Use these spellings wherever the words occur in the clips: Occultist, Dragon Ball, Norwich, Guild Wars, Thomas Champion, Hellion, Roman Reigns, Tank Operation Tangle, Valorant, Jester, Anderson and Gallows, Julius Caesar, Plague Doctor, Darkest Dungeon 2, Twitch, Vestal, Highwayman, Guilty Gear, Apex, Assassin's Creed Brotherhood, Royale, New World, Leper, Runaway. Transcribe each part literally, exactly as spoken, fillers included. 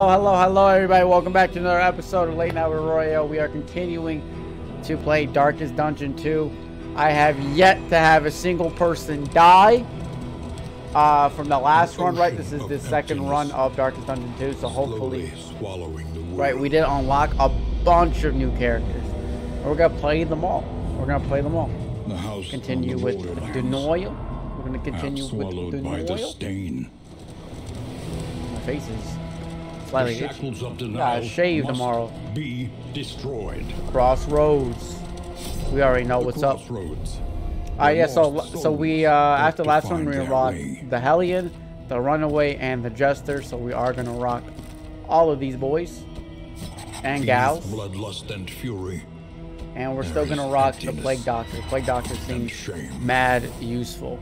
Hello, hello, everybody. Welcome back to another episode of Late Night with Royale. We are continuing to play Darkest Dungeon two. I have yet to have a single person die uh, from the last run, right? This is the second run of Darkest Dungeon two, so hopefully, right, we did unlock a bunch of new characters. We're going to play them all. We're going to play them all. Continue with Denial. We're going to continue with Denial. My face is... The shackles of denial uh, shave must tomorrow. Be destroyed. Crossroads. We already know the what's up. Ah, uh, yeah. So, so we uh, after last one we rocked way. the Hellion, the Runaway, and the Jester. So we are gonna rock all of these boys and Feast, gals. Bloodlust and fury. And we're there still gonna rock the Plague Doctor. Plague Doctor seems mad useful.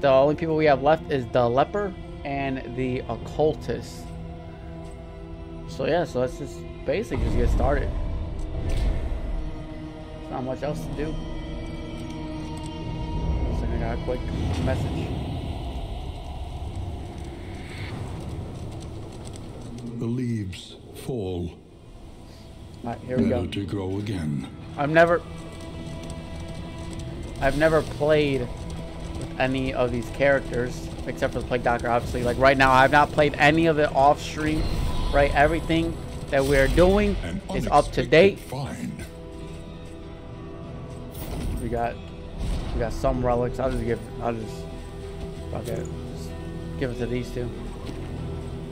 The only people we have left is the Leper and the Occultist. So yeah, so let's just basically just get started. There's not much else to do. So I got a quick message. The leaves fall. Alright, here we go. To grow again. I've never I've never played with any of these characters, except for the Plague Doctor, obviously. Like right now I've not played any of it off stream. Right, everything that we're doing is up to date. Find. We got, we got some relics. I'll just give, I'll just, okay, just give it to these two.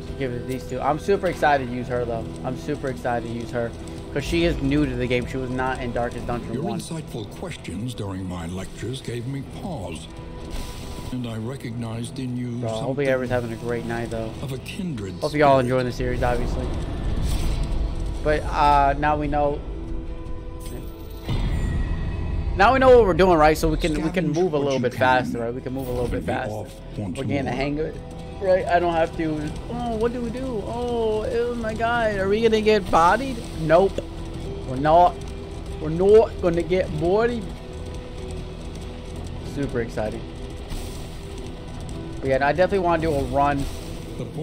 Just give it to these two. I'm super excited to use her though. I'm super excited to use her because she is new to the game. She was not in Darkest Dungeon Your one. Your insightful questions during my lectures gave me pause, and I recognized in you. Bro, I hope everyone's having a great night though. Of a kindred hope y'all enjoying the series, obviously. But uh, now we know. Now we know what we're doing, right? So we can Scavenge we can move a little bit can. faster, right? We can move a little bit faster. We're getting the hang of it, right? I don't have to. Oh, what do we do? Oh, oh my God! Are we gonna get bodied? Nope. We're not. We're not gonna get bodied. Super exciting. But yeah, I definitely want to do a run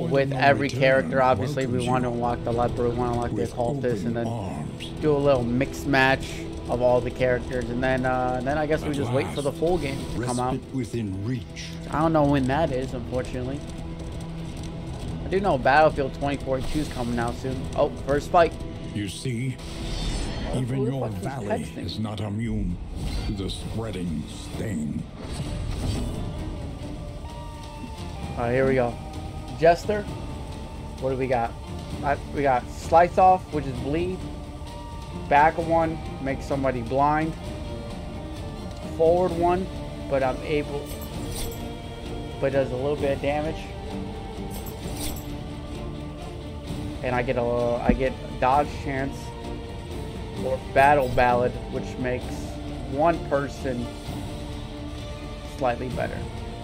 with every character. Obviously, we want to unlock the Leper, we want to unlock the Occultist, and then do a little mixed match of all the characters. And then, uh, then I guess we just wait for the full game to come out. Within reach. I don't know when that is, unfortunately. I do know Battlefield twenty forty-two is coming out soon. Oh, first fight. You see, even your valley is not immune to the spreading stain. Alright, here we go. Jester. What do we got? I, we got Slice Off, which is bleed. Back one, make somebody blind. Forward one, but I'm able... But does a little bit of damage. And I get a, I get a dodge chance. Or Battle Ballad, which makes one person slightly better.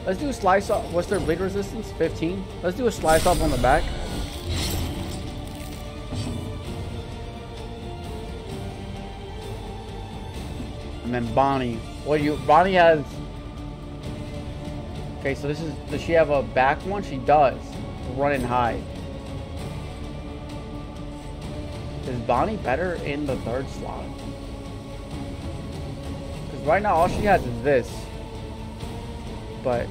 Let's do a slice off. What's their bleed resistance? fifteen. Let's do a slice off on the back. And then Bonnie. What do you? Bonnie has. Okay, so this is. Does she have a back one? She does. Run and hide. Is Bonnie better in the third slot? Because right now all she has is this. But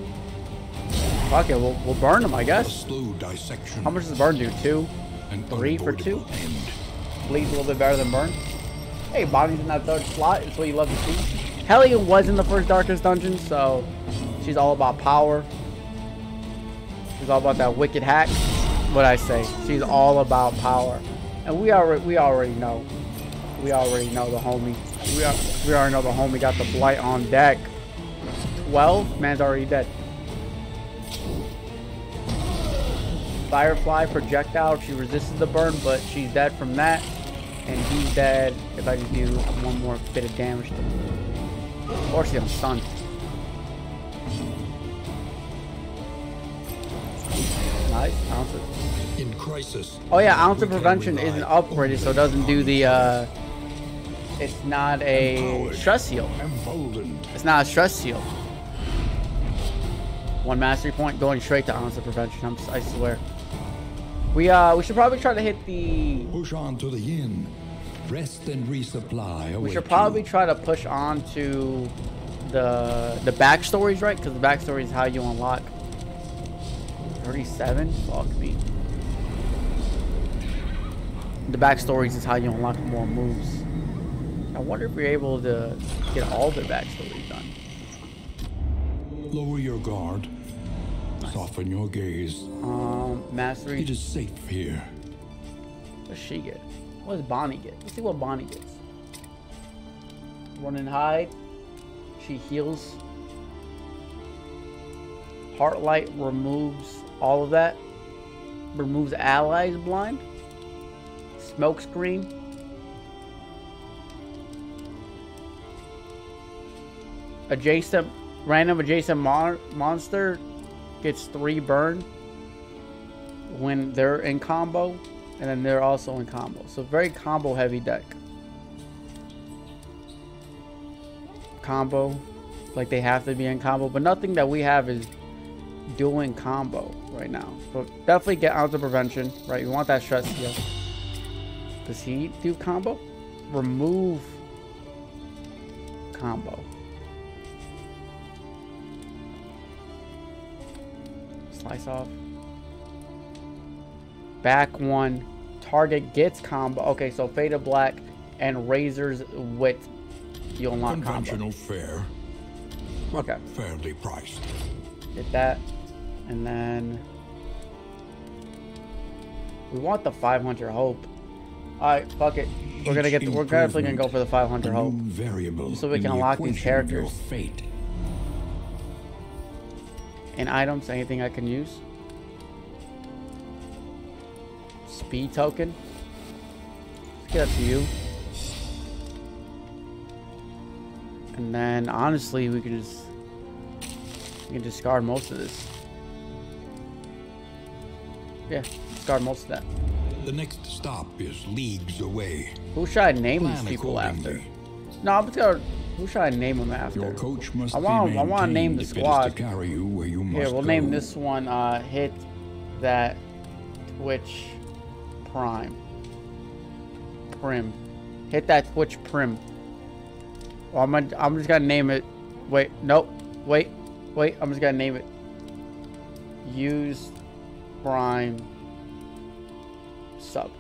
fuck it, we'll, we'll burn them, I guess. How much does the burn do? Two? Three for two? Bleed's a little bit better than burn. Hey, Bonnie's in that third slot. It's what you love to see. Hellion was in the first Darkest Dungeon, so she's all about power. She's all about that wicked hack. What'd I say? She's all about power. And we already we already know. We already know the homie. We are we already know the homie got the blight on deck. Well, man's already dead. Firefly projectile. She resists the burn, but she's dead from that. And he's dead if I can do one more bit of damage to him. Or she's on stun. Nice. Ounce of... In crisis. Oh yeah, ounce of prevention isn't upgraded, so it doesn't do the... Uh, it's not a stress heal. It's not a stress heal. One mastery point going straight to ounce of prevention. I'm, I swear. We uh we should probably try to hit the push on to the yin. Rest and resupply. We should probably you. try to push on to the the backstories, right? Because the backstory is how you unlock thirty-seven. Fuck me. The backstories is how you unlock more moves. I wonder if we're able to get all the backstories done. Lower your guard. Nice. Soften your gaze. Um, mastery. It is safe here. What does she get? What does Bonnie get? Let's see what Bonnie gets. Run and hide. She heals. Heartlight removes all of that. Removes allies blind. Smoke screen. Adjacent. Random adjacent mon monster gets three burn when they're in combo, and then they're also in combo. So very combo heavy deck. Combo, like they have to be in combo, but nothing that we have is doing combo right now. So definitely get out of prevention, right? You want that stress heal. Does he do combo? Remove combo. Slice off. Back one. Target gets combo. Okay, so Fade of Black and Razor's Width. You'll unlock conventional combo. Fair. Okay. Fairly priced. Get that. And then we want the five hundred hope. Alright, fuck it. We're gonna get the, we're definitely gonna go for the five hundred hope. So we can unlock these characters. Fate. And items, anything I can use. Speed token. Let's get up to you. And then honestly, we can just we can discard most of this. Yeah, discard most of that. The next stop is leagues away. Who should I name Plan these people after? No, I'm just gonna. Who should I name them after? Your coach must I want. I want to name the squad. Carry you where you must Here, we'll go. name this one. Uh, hit that Twitch Prime. Prim. Hit that Twitch Prim. Well, I'm gonna, I'm just gonna name it. Wait, nope. Wait, wait. I'm just gonna name it. Use Prime Sub.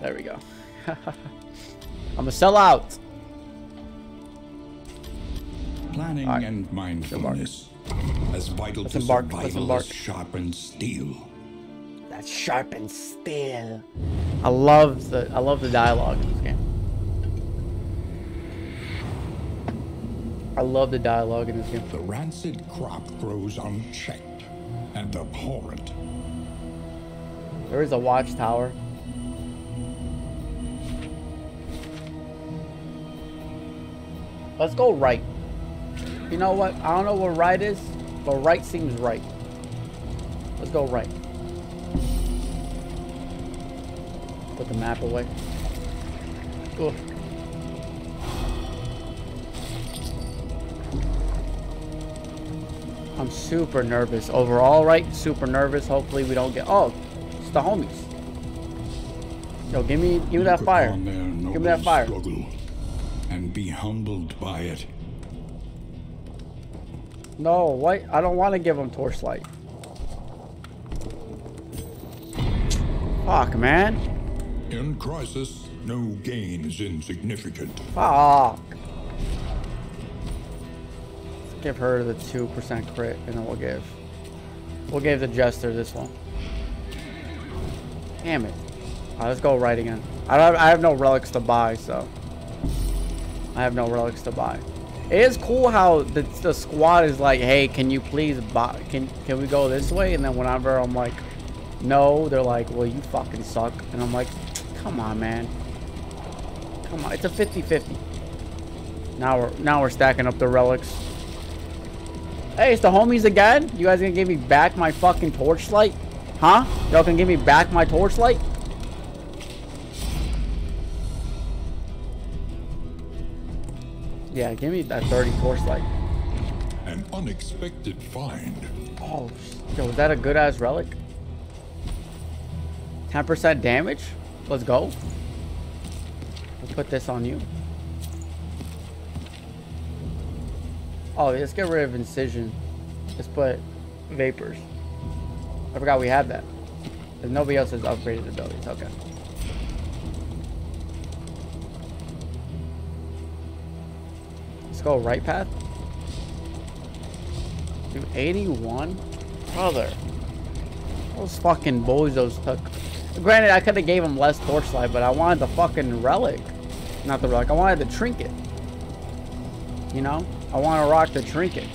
There we go. I'm a sellout. Planning right. and mindfulness as vital Let's to embark. survival as sharp and steel. That's sharp and steel. I love the I love the dialogue in this game. I love the dialogue in this game. The rancid crop grows unchecked and abhorrent. There is a watchtower. Let's go right. You know what? I don't know what right is, but right seems right. Let's go right. Put the map away. Ugh. I'm super nervous. Overall, right? Super nervous. Hopefully we don't get... Oh, it's the homies. Yo, give me, give me that fire. Give me that fire. And be humbled by it. No, why? I don't want to give him torch light. Fuck, man. In crisis, no gain is insignificant. Fuck. Let's give her the two percent crit, and then we'll give. We'll give the Jester this one. Damn it. All right, let's go right again. I, don't have, I have no relics to buy, so. I have no relics to buy. It is cool how the, the squad is like, hey, can you please buy, can can we go this way? And then whenever I'm like, no, they're like, well, you fucking suck. And I'm like, come on, man. Come on, it's a fifty fifty. Now we're, now we're stacking up the relics. Hey, it's the homies again? You guys gonna give me back my fucking torchlight? Huh? Y'all can give me back my torchlight? Yeah, give me that thirty torch light. An unexpected find. Oh, yo, was that a good ass relic? ten percent damage. Let's go. We'll put this on you. Oh, let's get rid of Incision. Let's put Vapors. I forgot we had that. Because nobody else has upgraded abilities. Okay. Let's go right path. Dude, eighty-one? Brother. Those fucking bozos took. Granted, I could have gave him less torchlight, but I wanted the fucking relic. Not the relic. I wanted the trinket. You know? I want to rock the trinket.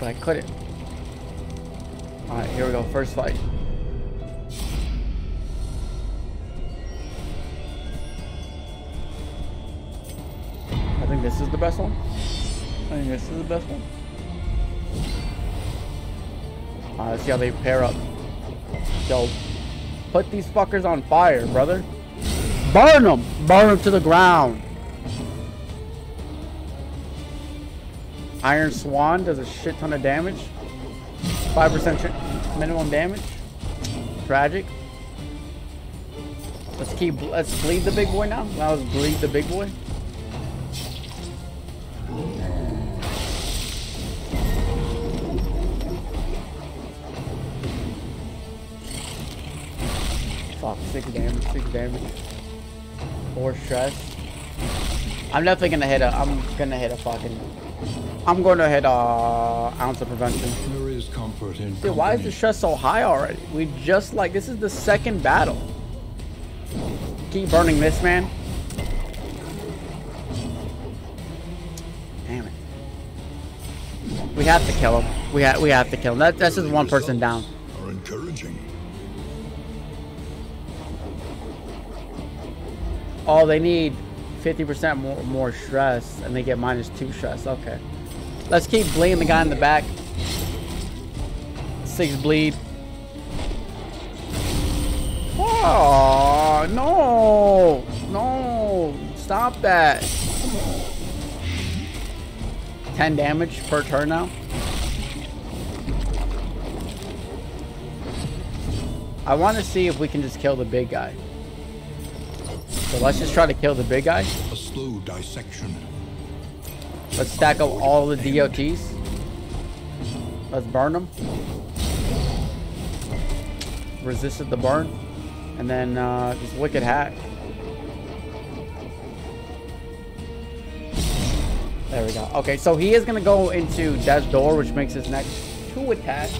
But I couldn't. Alright, here we go. First fight. I think this is the best one. I think this is the best one. Alright, let's see how they pair up. Yo, put these fuckers on fire, brother. Burn them! Burn them to the ground! Iron Swan does a shit ton of damage. five percent minimum damage. Tragic. Let's keep, let's bleed the big boy now. Now let's bleed the big boy. Fuck, six damage, six damage. Four stress. I'm definitely gonna hit a, I'm gonna hit a fucking, I'm gonna hit a uh, ounce of prevention. There is comfort in Dude, why is the stress so high already? We just like, this is the second battle. Keep burning this, man. Damn it. We have to kill him. We have, we have to kill him. That, that's just one person down. Are encouraging. Oh, they need fifty percent more, more stress, and they get minus two stress. Okay. Let's keep bleeding the guy in the back. Six bleed. Oh, no. No. Stop that. ten damage per turn now. I want to see if we can just kill the big guy. So let's just try to kill the big guy. A slow dissection. Let's stack up all the D O Ts. Let's burn them. Resisted the burn. And then uh, just Wicked Hack. There we go. Okay, so he is going to go into Death's Door, which makes his next two attacks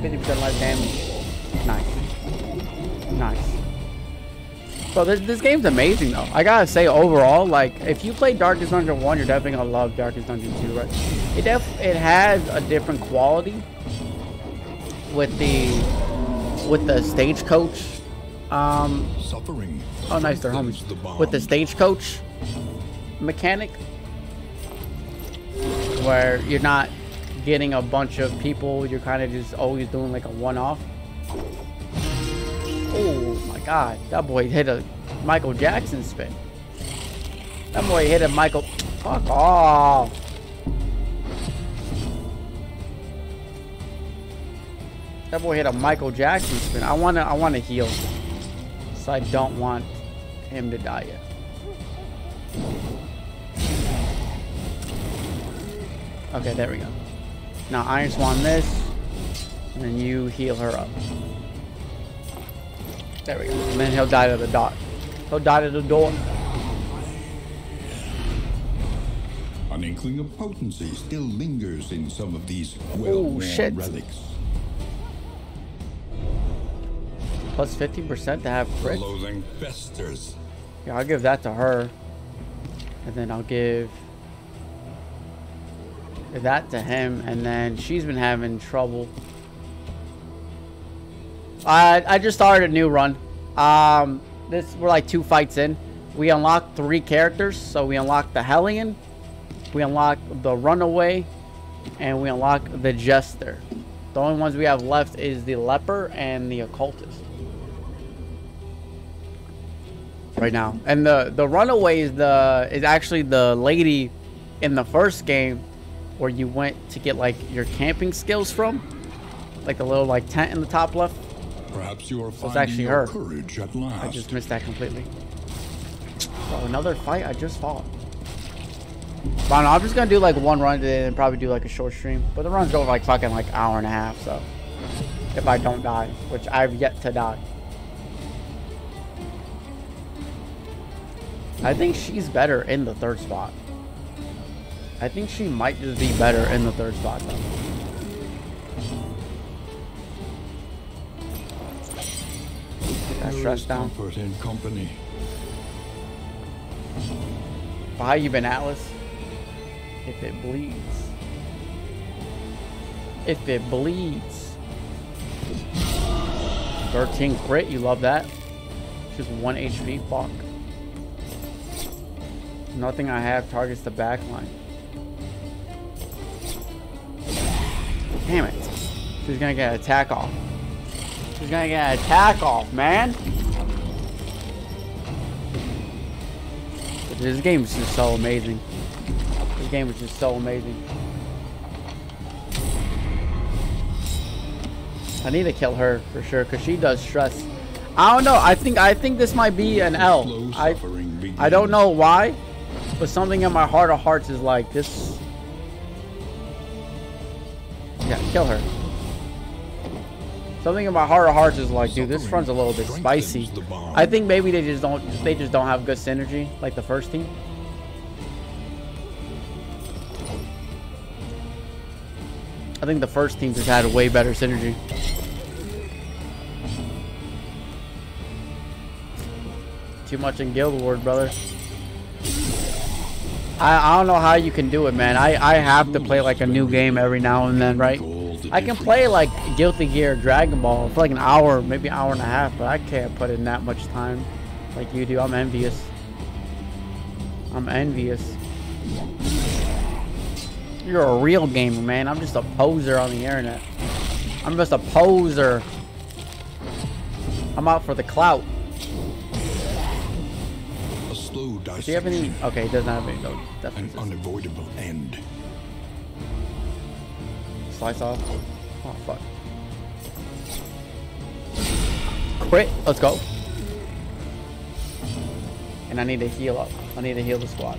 fifty percent less damage. Nice. Nice. So this, this game's amazing though. I gotta say overall, like if you play Darkest Dungeon one, you're definitely gonna love Darkest Dungeon two, right? It def it has a different quality with the with the stagecoach. Um, Suffering. Oh, nice, they're homies. With the stagecoach mechanic, where you're not getting a bunch of people, you're kind of just always doing like a one-off. Oh my god, that boy hit a Michael Jackson spin. That boy hit a Michael. Fuck off. That boy hit a Michael Jackson spin. I wanna I wanna heal. So I don't want him to die yet. Okay, there we go. Now Iron Swan this. And then you heal her up. There we go. And then he'll die to the dot. He'll die to the door. An inkling of potency still lingers in some of these well-worn relics. Plus fifty percent to have crit. Yeah, I'll give that to her. And then I'll give that to him. And then she's been having trouble. I, I just started a new run. Um, this we're like two fights in. We unlocked three characters. So we unlocked the Hellion, we unlocked the Runaway, and we unlocked the Jester. The only ones we have left is the Leper and the Occultist right now. And the the Runaway is the is actually the lady in the first game where you went to get like your camping skills from. like the little like tent in the top left. Perhaps you are finding it's actually your her. Courage at last. I just missed that completely. Oh, another fight I just fought. But I don't know, I'm just gonna do like one run today and probably do like a short stream. But the runs go like fucking like hour and a half, so if I don't die, which I've yet to die. I think she's better in the third spot. I think she might just be better in the third spot though. Get that stress down. Comfort in company. How you been, Atlas? If it bleeds. If it bleeds. thirteen crit, you love that. Just one H P, fuck. Nothing I have targets the back line. Damn it. She's gonna get an attack off. She's gonna get an attack off, man. This game is just so amazing. This game is just so amazing. I need to kill her for sure because she does stress. I don't know. I think I think this might be an L. I, I don't know why. But something in my heart of hearts is like this. Yeah, kill her. Something in my heart of hearts is like, dude, this front's a little bit spicy. I think maybe they just don't they just don't have good synergy like the first team. I think the first team just had a way better synergy. Too much in Guild Wars, brother. I, I don't know how you can do it, man. I, I have to play like a new game every now and then, right? I can play like Guilty Gear, Dragon Ball for like an hour, maybe hour and a half, but I can't put in that much time like you do. I'm envious. I'm envious. You're a real gamer, man. I'm just a poser on the internet. I'm just a poser. I'm out for the clout. Do you have any? Okay, it does not have any though. Definitely. An unavoidable end. Slice off. Oh fuck. Quit. Let's go. And I need to heal up. I need to heal the squad.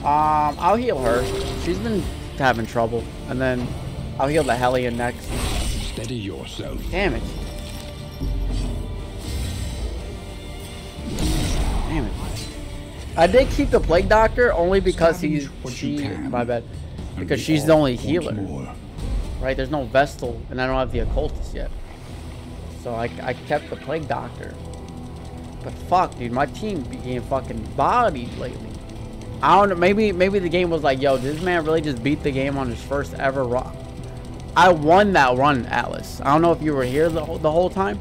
Um, I'll heal her. She's been having trouble. And then I'll heal the Hellion next. Steady yourself. Damn it. Damn it. I did keep the Plague Doctor only because he's she, my bad, because she's the only healer, right? There's no Vestal, and I don't have the Occultist yet, so I, I kept the Plague Doctor. But fuck, dude, my team became fucking bodied lately. I don't know. Maybe maybe the game was like, yo, this man really just beat the game on his first ever run. I won that run, Atlas. I don't know if you were here the whole, the whole time,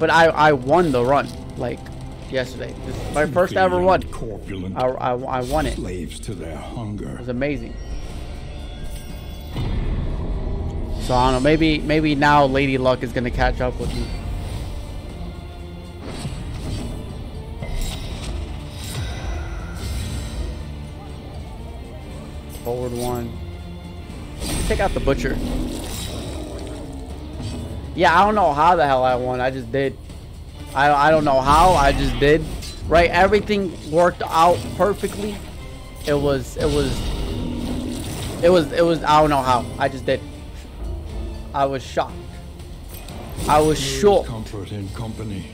but I I won the run like. Yesterday, this is my first ever one. I, I, I won it. Slaves to their hunger. It was amazing. So I don't know. Maybe, maybe now Lady Luck is gonna catch up with me. Forward one. Take out the butcher. Yeah, I don't know how the hell I won. I just did. I, I don't know how, I just did, right? Everything worked out perfectly. It was, it was, it was, it was, I don't know how, I just did. I was shocked. I was shocked. Comfort in company.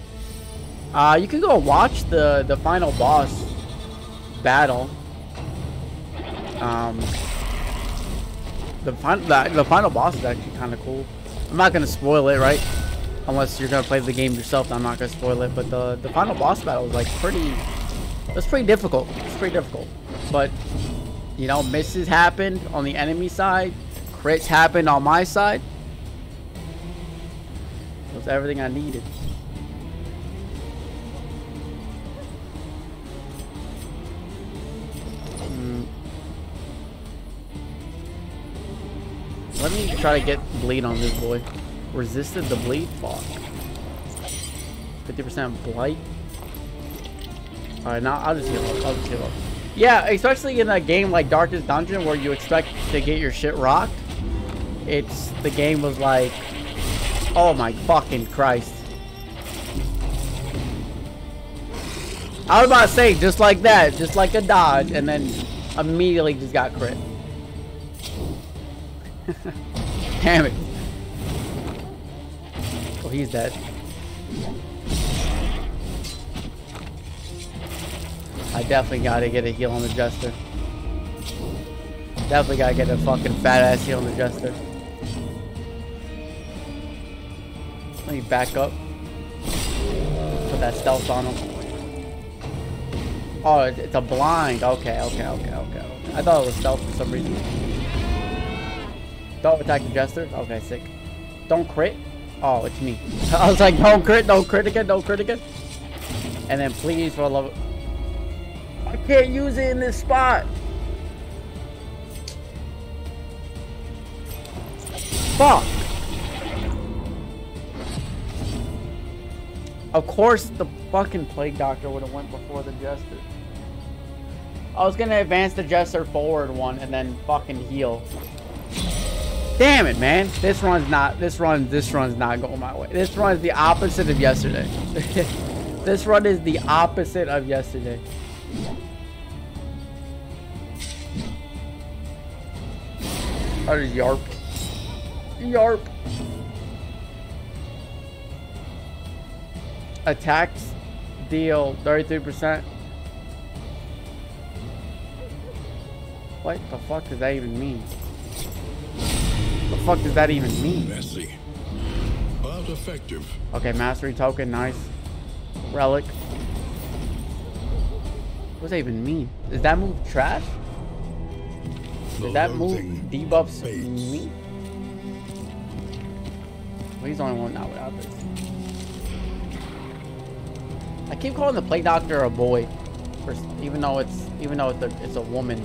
Uh, you can go watch the, the final boss battle. Um, the, fin the, the final boss is actually kind of cool. I'm not going to spoil it, right? Unless you're gonna play the game yourself, I'm not gonna spoil it. But the the final boss battle was like pretty. It's pretty difficult. It's pretty difficult. But you know, misses happened on the enemy side. Crits happened on my side. It was everything I needed. Mm. Let me try to get bleed on this boy. Resisted the bleed, fuck. fifty percent blight. Alright, now I'll just heal up. I'll just heal up. Yeah, especially in a game like Darkest Dungeon where you expect to get your shit rocked. it's the game was like, oh my fucking Christ. I was about to say, just like that, just like a dodge, and then immediately just got crit. Damn it. Oh, he's dead. I definitely gotta get a heal on the Jester. Definitely gotta get a fucking fat ass heal on the Jester. Let me back up. Put that stealth on him. Oh, it's a blind. Okay, okay, okay, okay. I thought it was stealth for some reason. Don't attack the Jester. Okay, sick. Don't crit. Oh, it's me. I was like, don't crit, don't crit again, don't crit again. And then please, for the love of... I can't use it in this spot. Fuck. Of course, the fucking Plague Doctor would have went before the Jester. I was gonna advance the Jester forward one and then fucking heal. Damn it, man. This run's not this run this run's not going my way. This run is the opposite of yesterday. This run is the opposite of yesterday. Oh, yarp. Yarp. Attacks deal thirty-three percent. What the fuck does that even mean? The fuck does that even mean? Messy, but effective. Okay, mastery token, nice. Relic. What does that even mean? Does that move trash? Does that move debuffs me? Well, he's the only one not without this. I keep calling the Plague Doctor a boy, even though it's even though it's a, it's a woman.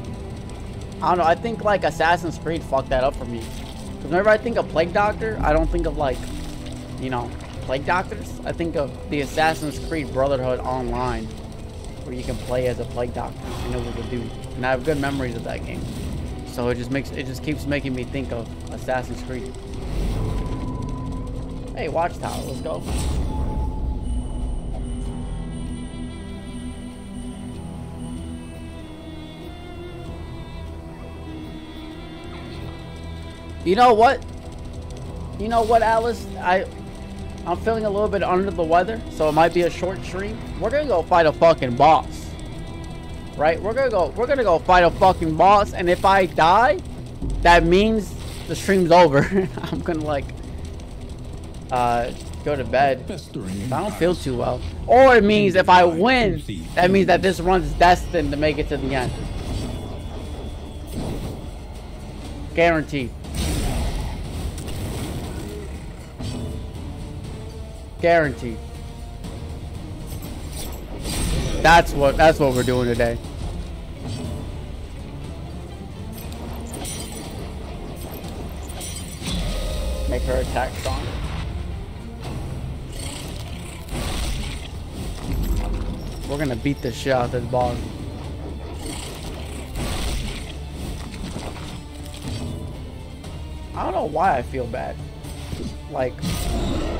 I don't know. I think like Assassin's Creed fucked that up for me. Cause whenever I think of Plague Doctor, I don't think of like, you know, Plague Doctors. I think of the Assassin's Creed Brotherhood online, where you can play as a Plague Doctor and it was a dude. And I have good memories of that game. So it just makes it just keeps making me think of Assassin's Creed. Hey, Watchtower, let's go. You know what? You know what, Alice? I, I'm feeling a little bit under the weather, so it might be a short stream. We're gonna go fight a fucking boss, right? We're gonna go. We're gonna go fight a fucking boss, and if I die, that means the stream's over. I'm gonna like, uh, go to bed. If I don't feel too well, or it means if I win, that means that this run's destined to make it to the end. Guaranteed. Guaranteed. That's what that's what we're doing today. Make her attack stronger. We're gonna beat the shit out of this boss. I don't know why I feel bad. Like.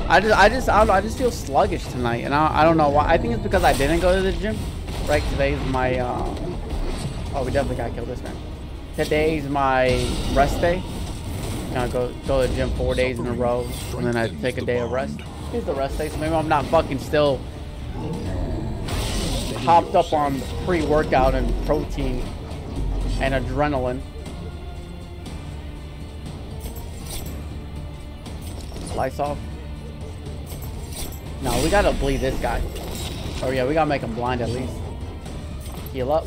I just, I just, I don't know, I just feel sluggish tonight, and I, I don't know why. I think it's because I didn't go to the gym. Right, today's my, um, oh, we definitely gotta kill this man. Today's my rest day. You know, go, go to the gym four days in a row, and then I take a day of rest. Here's the rest day, so maybe I'm not fucking still hopped up on pre-workout and protein and adrenaline. Lights off. No, we gotta bleed this guy. Oh yeah, we gotta make him blind at least. Heal up.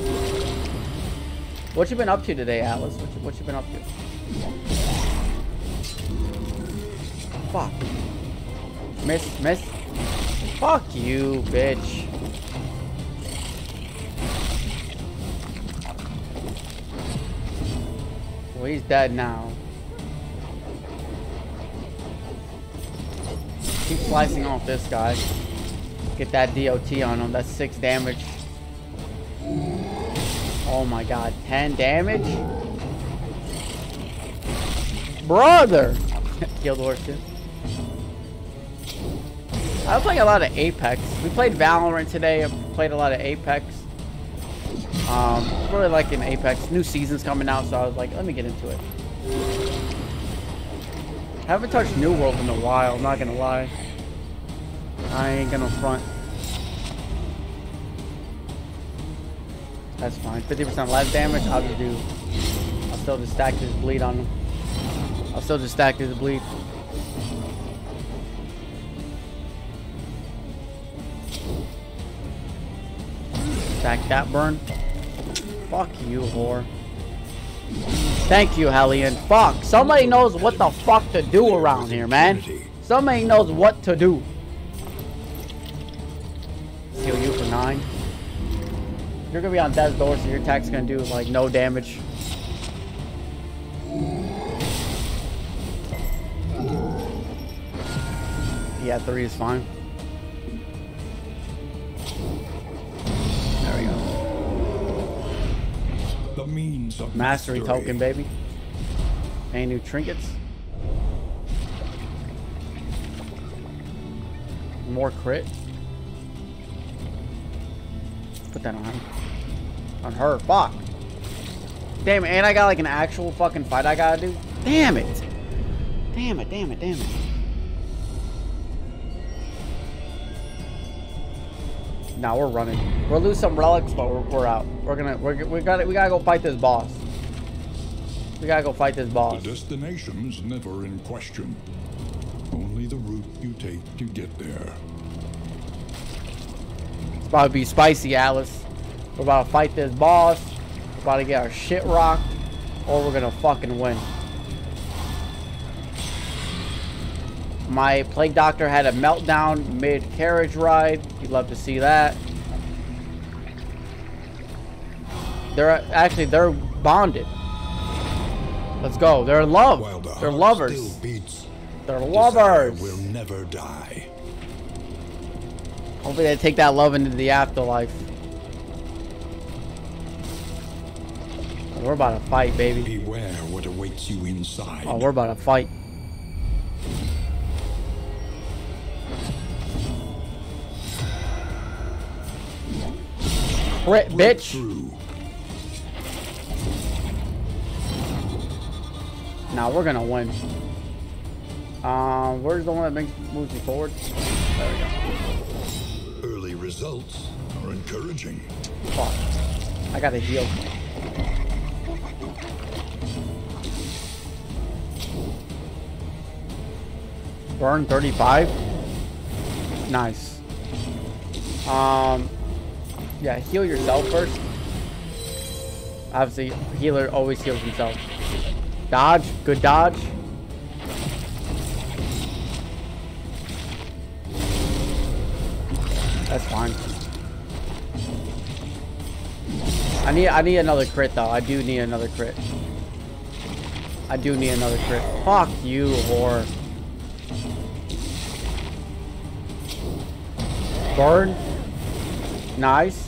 What you been up to today, Atlas? What you, what you been up to? Fuck. Miss, miss. Fuck you, bitch. Well, he's dead now. Keep slicing off this guy. Get that D O T on him. That's six damage. Oh my god. ten damage? Brother! Guild Wars two. I was playing a lot of Apex. We played Valorant today. I played a lot of Apex. Um, really liking Apex. New season's coming out, so I was like, let me get into it. Haven't touched New World in a while, I'm not gonna lie. I ain't gonna front. That's fine. fifty percent life damage, I'll just do. I'll still just stack this bleed on him. I'll still just stack this bleed. Stack that burn. Fuck you, whore. Thank you, Hellion. Fuck. Somebody knows what the fuck to do around here, man. Somebody knows what to do. Heal you for nine. You're gonna be on death's door, so your attack's gonna do like no damage. Yeah, three is fine. There we go. The means of mastery mystery. Token, baby. Any new trinkets? More crit. Put that on him. On her. Fuck. Damn it. And I got like an actual fucking fight I gotta do. Damn it. Damn it. Damn it. Damn it. Now nah, we're running. We'll lose some relics, but we're, we're out. We're gonna. We're, we gotta. We gotta go fight this boss. We gotta go fight this boss. The destination's never in question. Only the route you take to get there. It's about to be spicy, Alice. We're about to fight this boss. We're about to get our shit rocked, or we're gonna fucking win. My Plague Doctor had a meltdown mid-carriage ride. You'd love to see that. They're actually, they're bonded. Let's go. They're in love. The they're lovers. Beats, they're lovers. Will never die. Hopefully they take that love into the afterlife. We're about to fight, baby. Beware what awaits you inside. Oh, we're about to fight. Crit, bitch. Now nah, we're gonna win. Um, uh, where's the one that makes moves you forward? There we go. Early results are encouraging. Fuck. I gotta heal. Burn thirty-five. Nice. Um. Yeah, heal yourself first. Obviously, healer always heals himself. Dodge, good dodge. That's fine. I need, I need another crit though. I do need another crit. I do need another crit. Fuck you, whore. Burn. Nice.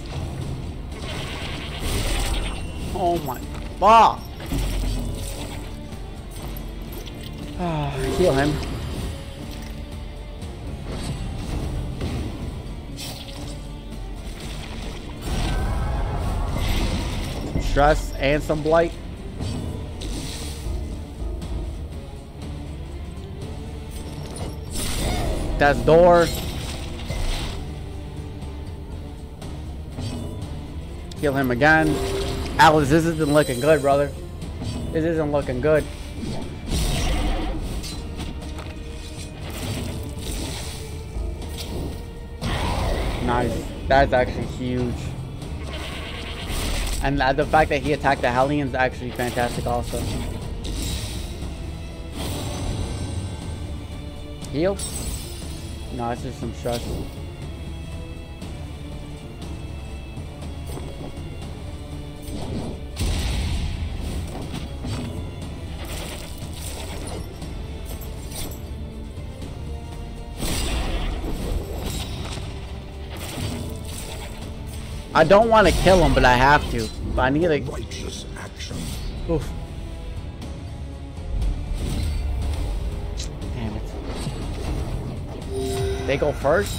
Oh my fuck! Ah, heal him. Some stress and some blight. That's door. Heal him again. Alice, this isn't looking good, brother. This isn't looking good. Nice. That's actually huge. And the fact that he attacked the Hellion is actually fantastic also. Heal? No, it's just some shots. I don't want to kill him, but I have to. But I need a righteous action. Oof. They go first?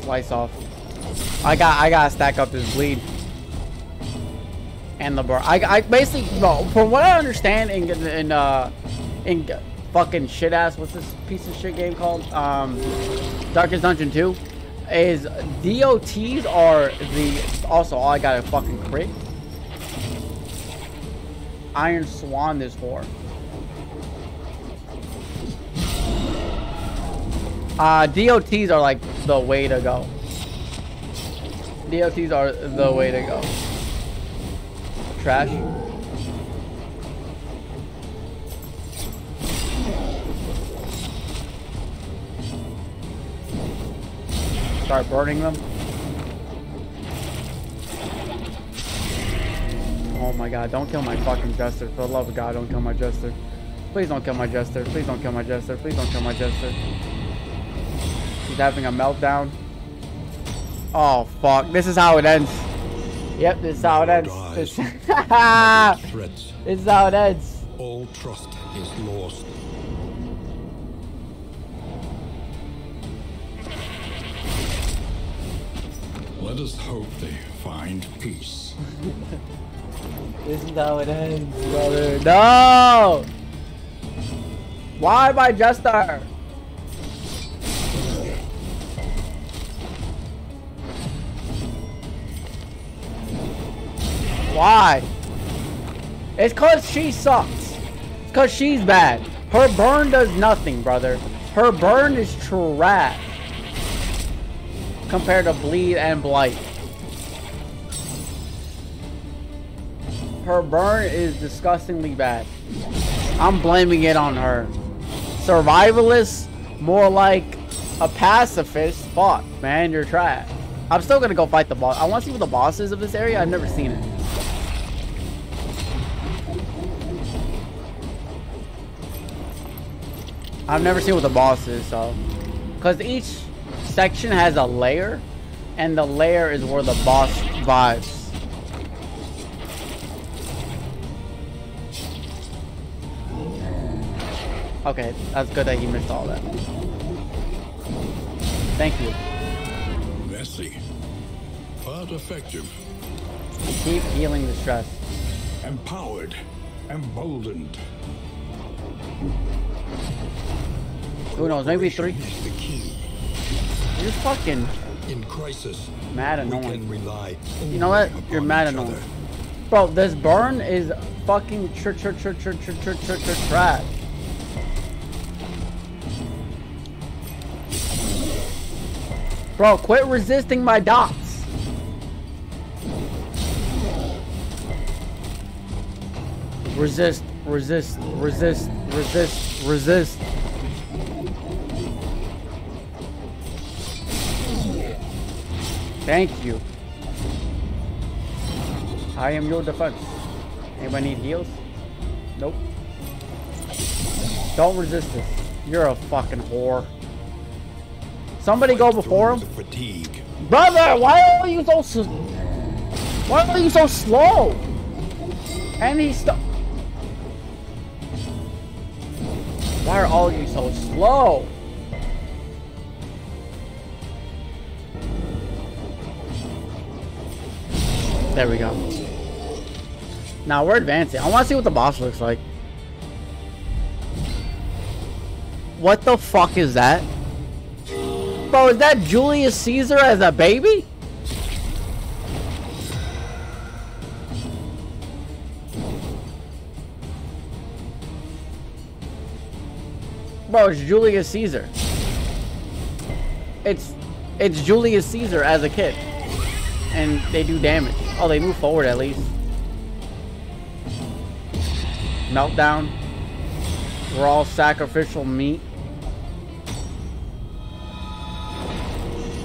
Slice off. I got I gotta stack up this bleed. And the bar. I, I basically, bro, from what I understand in in uh in fucking shit ass, what's this piece of shit game called? Um, Darkest Dungeon two. Is D O Ts are the also all I got a fucking crit. Iron Swan this whore. Uh, D O Ts are like the way to go. D O Ts are the way to go. Trash. Start burning them. Oh my god, don't kill my fucking Jester. For the love of god, don't kill my Jester. Please don't kill my Jester. Please don't kill my Jester. Please don't kill my Jester. He's having a meltdown. Oh fuck, this is how it ends. Yep, this is how it ends. This, this is how it ends. All trust is lost. Let us hope they find peace. This is how it ends, brother. No! Why my Jester? Why? It's cause she sucks. It's cause she's bad. Her burn does nothing, brother. Her burn is trash compared to bleed and blight. Her burn is disgustingly bad. I'm blaming it on her. Survivalist, more like a pacifist. Fuck, man, you're trash. I'm still gonna go fight the boss. I want to see what the boss is of this area. I've never seen it. I've never seen what the boss is, so. Because each section has a layer, and the layer is where the boss vibes. Okay, that's good that he missed all that. Thank you. Messy, but effective. Keep healing the stress. Empowered, emboldened. Who knows? Maybe three. You're fucking in crisis. Mad annoying. You know what? You're mad annoying, bro. This burn is fucking tr tr tr tr tr tr tr tr trash. Bro, quit resisting my dots. Resist, resist, resist, resist, resist. Thank you. I am your defense. Anybody need heals? Nope. Don't resist this. You're a fucking whore. Somebody go before him. Fatigue. Brother, why are you so s why are you so slow? And he's st Why are all you so slow? There we go. Now we're advancing. I want to see what the boss looks like. What the fuck is that? Bro, is that Julius Caesar as a baby? Bro, it's Julius Caesar. It's it's Julius Caesar as a kid. And they do damage. Oh, they move forward at least. Meltdown. We're all sacrificial meat.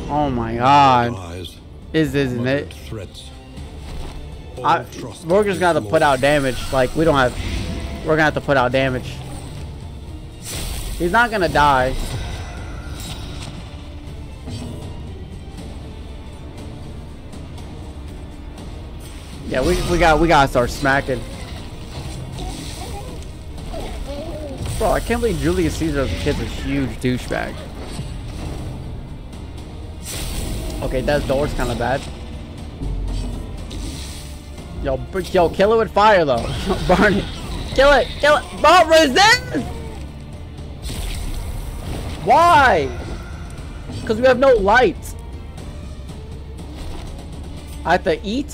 Oh my god. This isn't it. I, we're just gonna have to put out damage. Like, we don't have... We're gonna have to put out damage. He's not gonna die. Yeah, we we got we gotta start smacking. Bro, I can't believe Julius Caesar's kid's a huge douchebag. Okay, that door's kind of bad. Yo, yo, kill it with fire though. Burn it. Kill it. Kill it. Bro, resist. Why? Because we have no lights. I have to eat.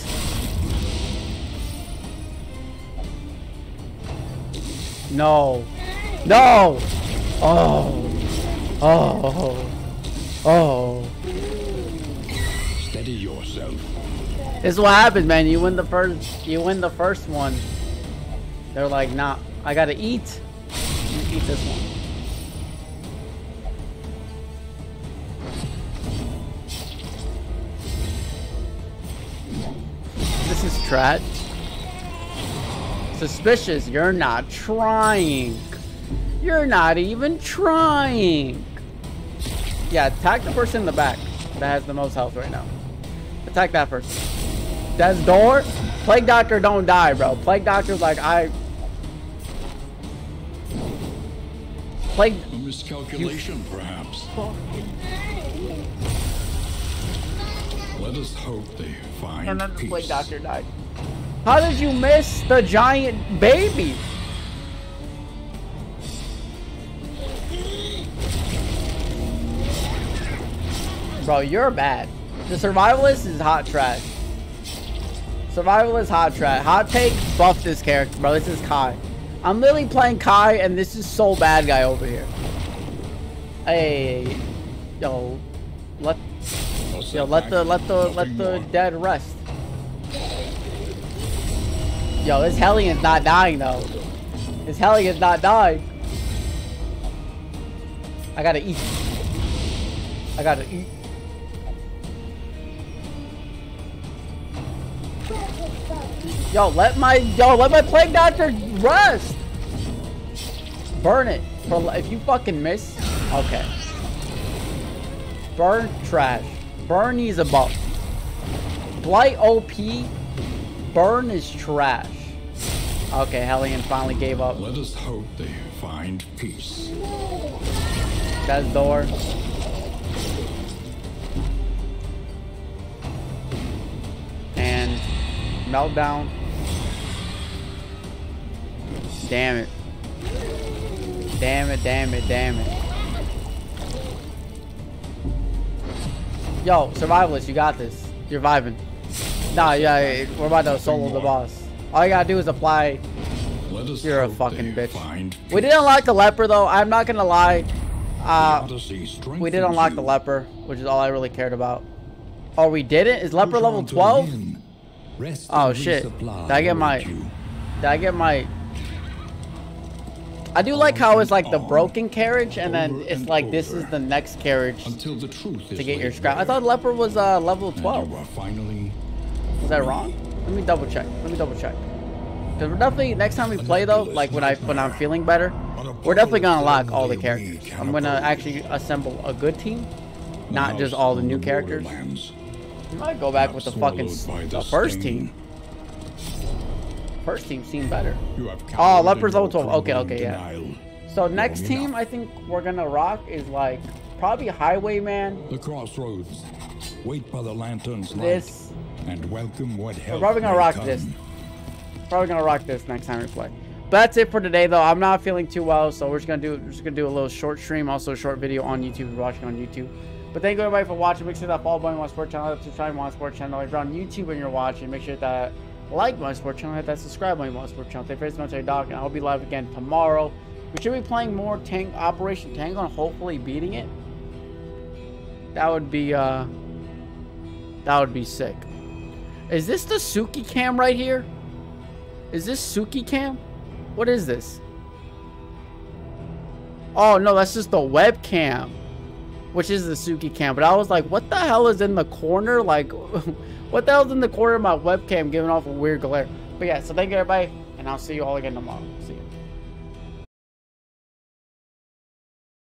No. No. Oh. Oh. Oh. Steady yourself. This is what happens, man. You win the first. You win the first one. They're like, nah. I gotta eat. You eat this one. This is trat. Suspicious, you're not trying. You're not even trying. Yeah, attack the person in the back that has the most health right now. Attack that person. That's door. Plague Doctor don't die, bro. Plague Doctor's like, I... Plague... A miscalculation, you... perhaps. Fuck. Let us hope they find no, no, no. Plague Doctor died. How did you miss the giant baby? Bro, you're bad. The survivalist is hot trash. Survivalist hot trash. Hot take, buff this character, bro. This is Kai. I'm literally playing Kai, and this is so bad guy over here. Hey, yo, let, yo, let the let the let the dead rest. Yo, this Hellion's not dying though. This Hellion's not dying. I gotta eat. I gotta eat. Yo, let my yo, let my Plague Doctor rest. Burn it. For, if you fucking miss, okay. Burn trash. Burn needs a buff. Blight O P. Burn is trash. Okay, Hellion finally gave up. Let us hope they find peace. That's door. And meltdown. Damn it. Damn it, damn it, damn it. Yo, survivalist, you got this. You're vibing. Nah, yeah, we're about to solo the boss. All you gotta do is apply. You're a fucking bitch. We did unlock the leper though, I'm not gonna lie. Uh, we did unlock the leper, which is all I really cared about. Oh, we didn't? Is leper level twelve? Oh shit. Did I get my... Did I get my... I do like how it's like the broken carriage, and then it's like this is the next carriage to get your scrap. I thought leper was uh, level twelve. Is that wrong? Let me double check. Let me double check. Cause we're definitely next time we play though, like when I when I'm feeling better, we're definitely gonna lock all the characters. I'm gonna actually assemble a good team, not just all the new characters. I might go back with the fucking the first team. First team seemed better. Oh, leper's level twelve. Okay, okay, yeah. So next team I think we're gonna rock is like probably Highwayman. The crossroads. Wait by the lantern's light. This. And welcome what help. We're probably gonna rock come. this. Probably gonna rock this next time we play. But that's it for today though. I'm not feeling too well, so we're just gonna do we're just gonna do a little short stream, also a short video on YouTube if you're watching on YouTube. But thank you everybody for watching. Make sure that follow button on my sports channel, subscribe to my sports channel. If you're on YouTube when you're watching, make sure that like my sports channel, hit that subscribe button on my sports channel. Thank you very much, I Doc, and I'll be live again tomorrow. We should be playing more Tank Operation Tangle and hopefully beating it. That would be uh that would be sick. Is this the Suki cam right here? Is this Suki cam? What is this? Oh no, that's just the webcam, which is the Suki cam. But I was like, what the hell is in the corner? Like, what the hell's in the corner of my webcam giving off a weird glare? But yeah, so thank you everybody, and I'll see you all again tomorrow.